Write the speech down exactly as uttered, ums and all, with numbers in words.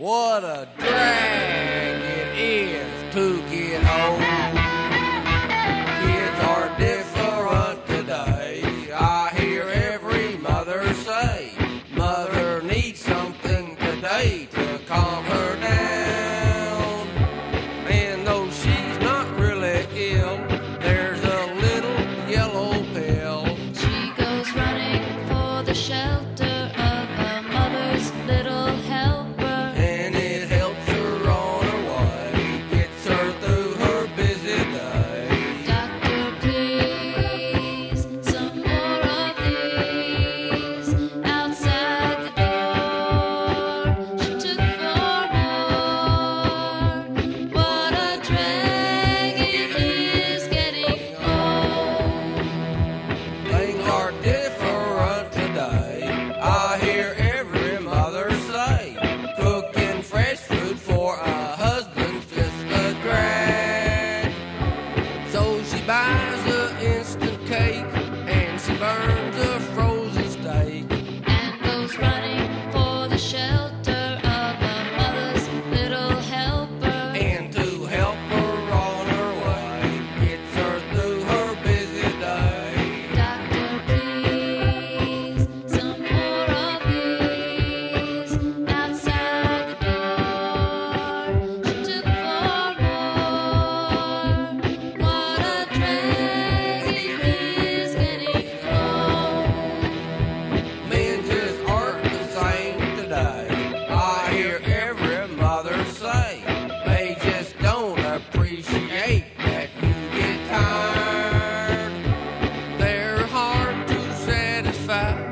What a drag it is to get old. Kids are different today. I hear every mother say, mother needs something today to calm her down. And though she's not really ill, there's a little yellow pill. She goes running for the shelter of her mother's little help. Buys an instant cake and she burns a frozen steak and goes running for the shelter of her mother's little helper. And to help her on her way gets her through her busy day. Doctor, please, some more of these outside the door. She took four more. Bye.